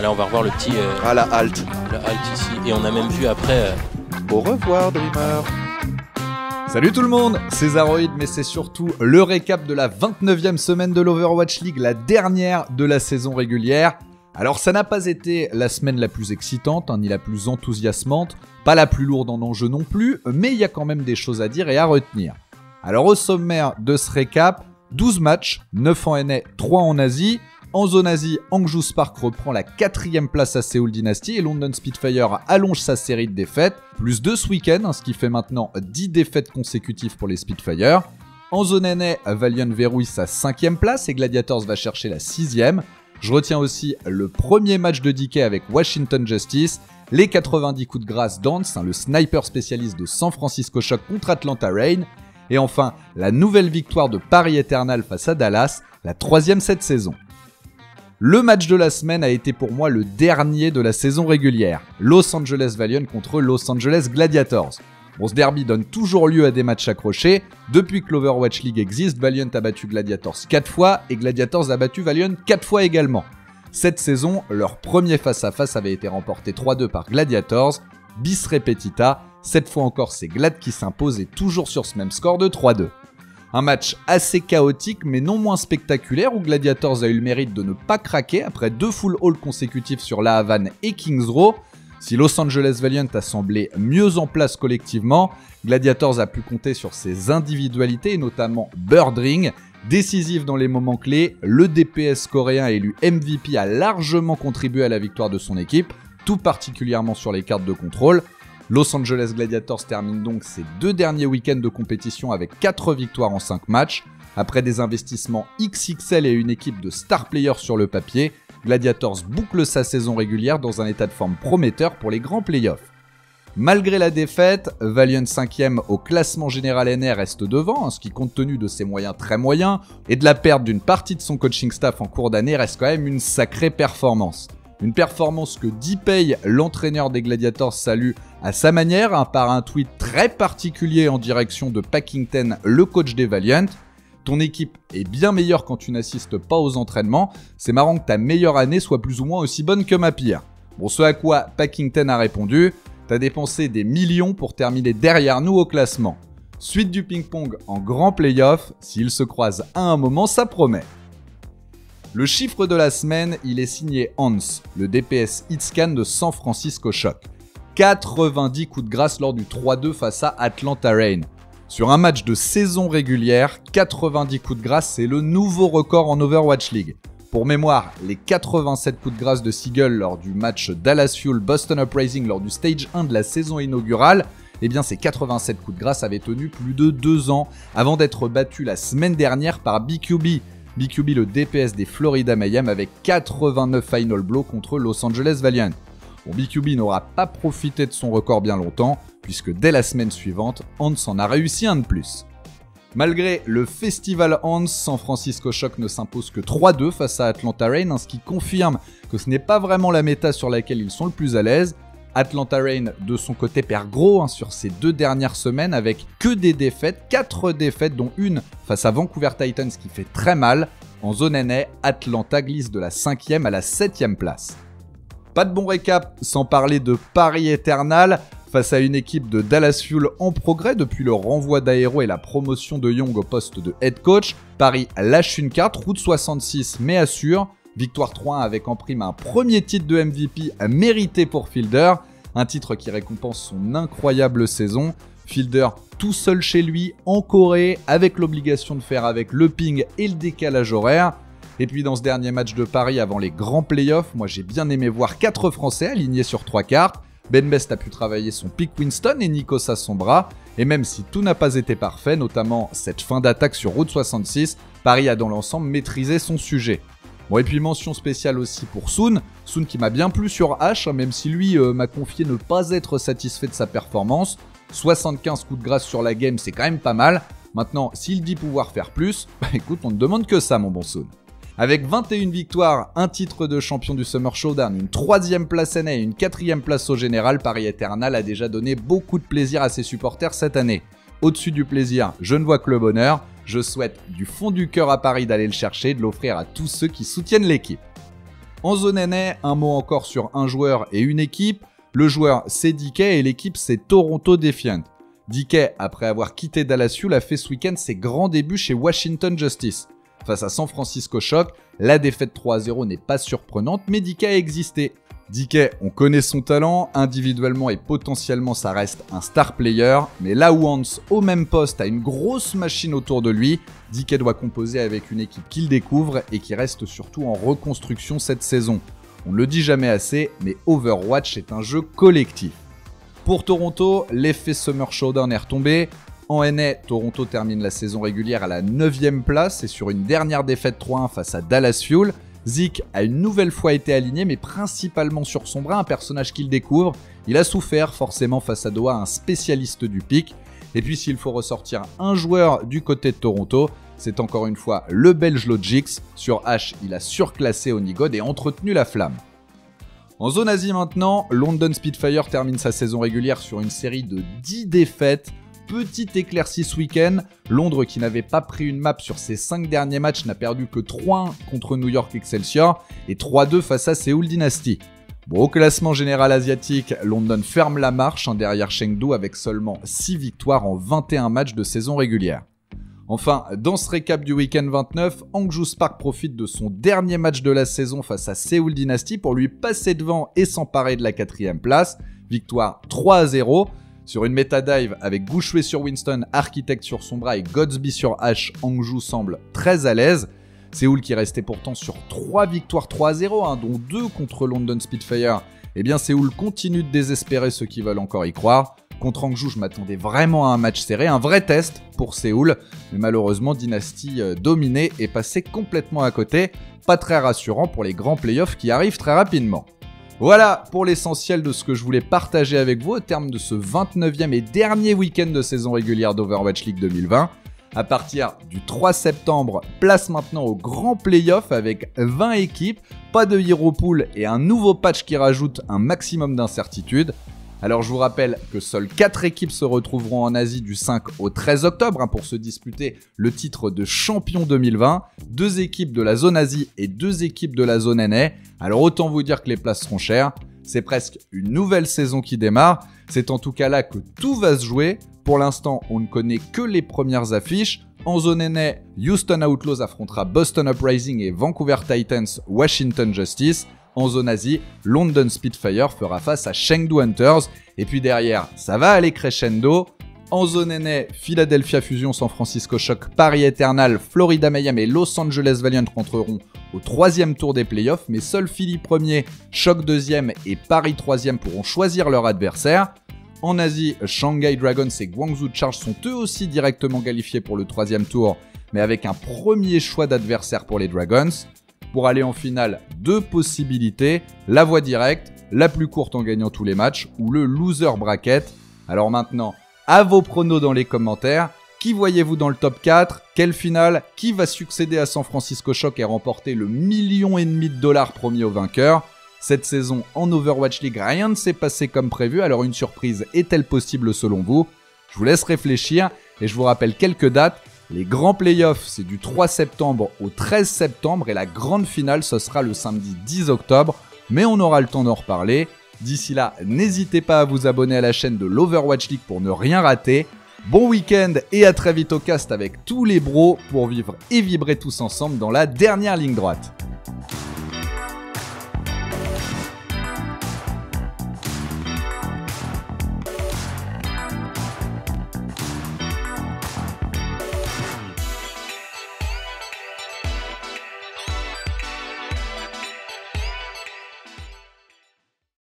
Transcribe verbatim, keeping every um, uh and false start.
Voilà, on va revoir le petit... Euh, ah, la halte. La halte ici. Et on a même vu après... Euh... Au revoir, Dreamer. Salut tout le monde, c'est Zaroïd, mais c'est surtout le récap de la vingt-neuvième semaine de l'Overwatch League, la dernière de la saison régulière. Alors ça n'a pas été la semaine la plus excitante, hein, ni la plus enthousiasmante, pas la plus lourde en enjeu non plus, mais il y a quand même des choses à dire et à retenir. Alors au sommaire de ce récap, douze matchs, neuf en N A, trois en Asie. En zone Asie, Hangzhou Spark reprend la quatrième place à Seoul Dynasty et London Spitfire allonge sa série de défaites, plus deux ce week-end, hein, ce qui fait maintenant dix défaites consécutives pour les Spitfire. En zone N A, Valiant verrouille sa cinquième place et Gladiators va chercher la sixième. Je retiens aussi le premier match de Decay avec Washington Justice, les quatre-vingt-dix coups de grâce d'Hans, hein, le sniper spécialiste de San Francisco Shock contre Atlanta Reign. Et enfin, la nouvelle victoire de Paris Eternal face à Dallas, la troisième cette saison. Le match de la semaine a été pour moi le dernier de la saison régulière, Los Angeles Valiant contre Los Angeles Gladiators. Bon, ce derby donne toujours lieu à des matchs accrochés. Depuis que l'Overwatch League existe, Valiant a battu Gladiators quatre fois et Gladiators a battu Valiant quatre fois également. Cette saison, leur premier face-à-face avait été remporté trois deux par Gladiators, bis repetita, cette fois encore c'est Glad qui s'impose et toujours sur ce même score de trois deux. Un match assez chaotique mais non moins spectaculaire où Gladiators a eu le mérite de ne pas craquer après deux full hauls consécutifs sur La Havane et Kings Row. Si Los Angeles Valiant a semblé mieux en place collectivement, Gladiators a pu compter sur ses individualités et notamment Birdring, décisif dans les moments clés. Le D P S coréen élu M V P a largement contribué à la victoire de son équipe, tout particulièrement sur les cartes de contrôle. Los Angeles Gladiators termine donc ses deux derniers week-ends de compétition avec quatre victoires en cinq matchs. Après des investissements X X L et une équipe de star players sur le papier, Gladiators boucle sa saison régulière dans un état de forme prometteur pour les grands playoffs. Malgré la défaite, Valiant cinquième au classement général N R reste devant, hein, ce qui compte tenu de ses moyens très moyens et de la perte d'une partie de son coaching staff en cours d'année reste quand même une sacrée performance. Une performance que D-Pay, l'entraîneur des Gladiators, salue à sa manière, hein, par un tweet très particulier en direction de Packington, le coach des Valiant. Ton équipe est bien meilleure quand tu n'assistes pas aux entraînements. C'est marrant que ta meilleure année soit plus ou moins aussi bonne que ma pire. Bon, ce à quoi Packington a répondu, t'as dépensé des millions pour terminer derrière nous au classement. Suite du ping-pong en grand play-off, s'ils se croisent à un moment, ça promet. Le chiffre de la semaine, il est signé Hans, le D P S hitscan de San Francisco Shock. quatre-vingt-dix coups de grâce lors du trois deux face à Atlanta Reign. Sur un match de saison régulière, quatre-vingt-dix coups de grâce, c'est le nouveau record en Overwatch League. Pour mémoire, les quatre-vingt-sept coups de grâce de Seagull lors du match Dallas Fuel Boston Uprising lors du stage un de la saison inaugurale, eh bien ces quatre-vingt-sept coups de grâce avaient tenu plus de deux ans avant d'être battus la semaine dernière par B Q B. B Q B, le D P S des Florida Mayhem, avec quatre-vingt-neuf final blow contre Los Angeles Valiant. Bon, B Q B n'aura pas profité de son record bien longtemps, puisque dès la semaine suivante, Hans en a réussi un de plus. Malgré le festival Hans, San Francisco Shock ne s'impose que trois deux face à Atlanta Reign, hein, ce qui confirme que ce n'est pas vraiment la méta sur laquelle ils sont le plus à l'aise. Atlanta Reign, de son côté, perd gros hein, sur ces deux dernières semaines avec que des défaites, quatre défaites dont une face à Vancouver Titans qui fait très mal. En zone N A, Atlanta glisse de la cinquième à la septième place. Pas de bon récap sans parler de Paris Eternal face à une équipe de Dallas Fuel en progrès depuis le renvoi d'Aéro et la promotion de Young au poste de head coach. Paris lâche une carte, route soixante-six mais assure. Victoire trois un avec en prime un premier titre de M V P mérité pour Fielder, un titre qui récompense son incroyable saison. Fielder tout seul chez lui, en Corée, avec l'obligation de faire avec le ping et le décalage horaire. Et puis dans ce dernier match de Paris avant les grands playoffs, moi j'ai bien aimé voir quatre Français alignés sur trois cartes. Ben Best a pu travailler son pick Winston et Nikos à son bras. Et même si tout n'a pas été parfait, notamment cette fin d'attaque sur route soixante-six, Paris a dans l'ensemble maîtrisé son sujet. Bon, et puis mention spéciale aussi pour Soon, Soon qui m'a bien plu sur H, même si lui euh, m'a confié ne pas être satisfait de sa performance. soixante-quinze coups de grâce sur la game, c'est quand même pas mal. Maintenant, s'il dit pouvoir faire plus, bah écoute, on ne demande que ça mon bon Soon. Avec vingt et une victoires, un titre de champion du Summer Showdown, une troisième place N A et une quatrième place au général, Paris Eternal a déjà donné beaucoup de plaisir à ses supporters cette année. Au-dessus du plaisir, je ne vois que le bonheur. Je souhaite du fond du cœur à Paris d'aller le chercher et de l'offrir à tous ceux qui soutiennent l'équipe. En zone N A, un mot encore sur un joueur et une équipe. Le joueur, c'est Dickey et l'équipe, c'est Toronto Defiant. Dickey, après avoir quitté Dallas Fuel, a fait ce week-end ses grands débuts chez Washington Justice. Face à San Francisco Shock, la défaite trois à zéro n'est pas surprenante, mais Dickey a existé. Dickey, on connaît son talent, individuellement et potentiellement ça reste un star player, mais là où Hans, au même poste, a une grosse machine autour de lui, Dickey doit composer avec une équipe qu'il découvre et qui reste surtout en reconstruction cette saison. On ne le dit jamais assez, mais Overwatch est un jeu collectif. Pour Toronto, l'effet Summer Showdown est retombé. En N A, Toronto termine la saison régulière à la neuvième place et sur une dernière défaite trois à un face à Dallas Fuel, Ziq a une nouvelle fois été aligné, mais principalement sur son bras, un personnage qu'il découvre. Il a souffert forcément face à Doha, un spécialiste du pic. Et puis s'il faut ressortir un joueur du côté de Toronto, c'est encore une fois le Belge Logix. Sur H, il a surclassé Onigod et entretenu la flamme. En zone Asie maintenant, London Spitfire termine sa saison régulière sur une série de dix défaites. Petite éclaircie ce week-end, Londres qui n'avait pas pris une map sur ses cinq derniers matchs n'a perdu que trois un contre New York Excelsior et trois deux face à Seoul Dynasty. Bon, au classement général asiatique, London ferme la marche hein, derrière Chengdu avec seulement six victoires en vingt et un matchs de saison régulière. Enfin, dans ce récap du week-end vingt-neuf, Hangzhou Spark profite de son dernier match de la saison face à Seoul Dynasty pour lui passer devant et s'emparer de la quatrième place, victoire trois à zéro. Sur une méta-dive avec Gouchoué sur Winston, Architect sur son bras et Godsby sur H, Hangzhou semble très à l'aise. Séoul qui restait pourtant sur trois victoires trois à zéro, hein, dont deux contre London Spitfire. Eh bien Séoul continue de désespérer ceux qui veulent encore y croire. Contre Hangzhou, je m'attendais vraiment à un match serré, un vrai test pour Séoul. Mais malheureusement, Dynasty dominée est passée complètement à côté. Pas très rassurant pour les grands playoffs qui arrivent très rapidement. Voilà pour l'essentiel de ce que je voulais partager avec vous au terme de ce vingt-neuvième et dernier week-end de saison régulière d'Overwatch League deux mille vingt. À partir du trois septembre, place maintenant au grand playoff avec vingt équipes, pas de hero pool et un nouveau patch qui rajoute un maximum d'incertitudes. Alors je vous rappelle que seules quatre équipes se retrouveront en Asie du cinq au treize octobre pour se disputer le titre de champion deux mille vingt. Deux équipes de la zone Asie et deux équipes de la zone N A. Alors autant vous dire que les places seront chères. C'est presque une nouvelle saison qui démarre. C'est en tout cas là que tout va se jouer. Pour l'instant, on ne connaît que les premières affiches. En zone N A, Houston Outlaws affrontera Boston Uprising et Vancouver Titans, Washington Justice. En zone Asie, London Spitfire fera face à Chengdu Hunters. Et puis derrière, ça va aller crescendo. En zone N A, Philadelphia Fusion, San Francisco Shock, Paris Eternal, Florida Mayhem et Los Angeles Valiant rentreront au troisième tour des playoffs. Mais seuls Philly premier, Shock deuxième et Paris troisième pourront choisir leur adversaire. En Asie, Shanghai Dragons et Guangzhou Charge sont eux aussi directement qualifiés pour le troisième tour, mais avec un premier choix d'adversaire pour les Dragons. Pour aller en finale, deux possibilités, la voie directe, la plus courte en gagnant tous les matchs, ou le loser bracket. Alors maintenant, à vos pronos dans les commentaires, qui voyez-vous dans le top quatre? Quelle finale? Qui va succéder à San Francisco Shock et remporter le million et demi de dollars promis au vainqueur? Cette saison en Overwatch League, rien ne s'est passé comme prévu, alors une surprise est-elle possible selon vous? Je vous laisse réfléchir et je vous rappelle quelques dates. Les grands playoffs, c'est du trois septembre au treize septembre et la grande finale, ce sera le samedi dix octobre. Mais on aura le temps d'en reparler. D'ici là, n'hésitez pas à vous abonner à la chaîne de l'Overwatch League pour ne rien rater. Bon week-end et à très vite au cast avec tous les bros pour vivre et vibrer tous ensemble dans la dernière ligne droite.